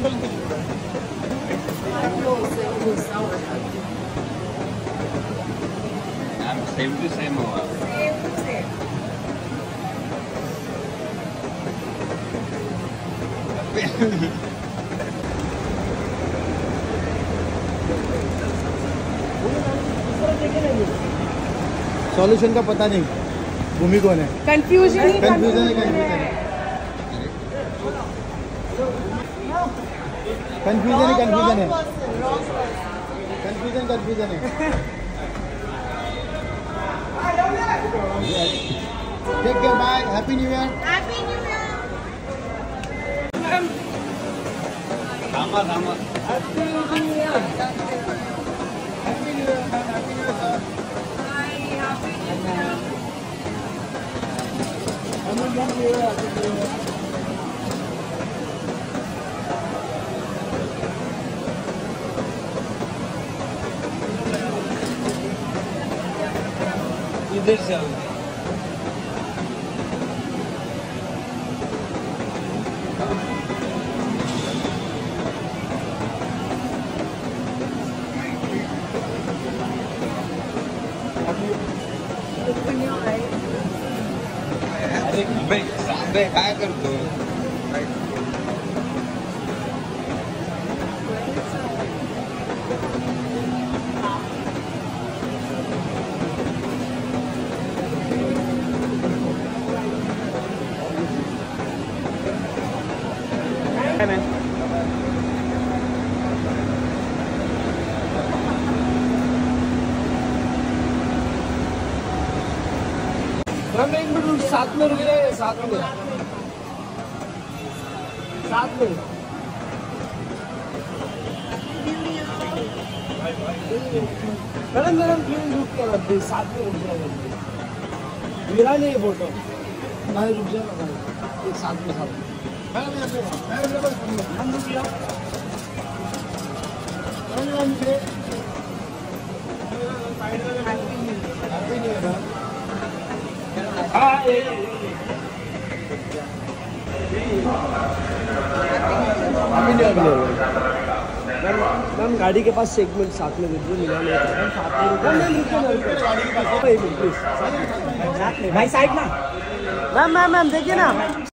I'm same to same over. Same to same. Solution का पता नहीं. भूमि कौन है? Confusion. Confusion है. Take care, bye. Happy New Year. Happy New Year. Rama. Happy New Year. Happy New Year. Happy New Year. Bye. Happy New Year. Happy New Year. इधर से आओ अरे भाई सांबे काय करतो साथ में गरम क्यों रुक कर रखते साथ में रुक जाएगा मेरा नहीं फोटो मैं रुक जाएगा एक साथ में हम रुक गया मैम गाड़ी के पास एक मिनट साथ में दीजिए मिला नहीं भाई साइड ना मैम देखिए ना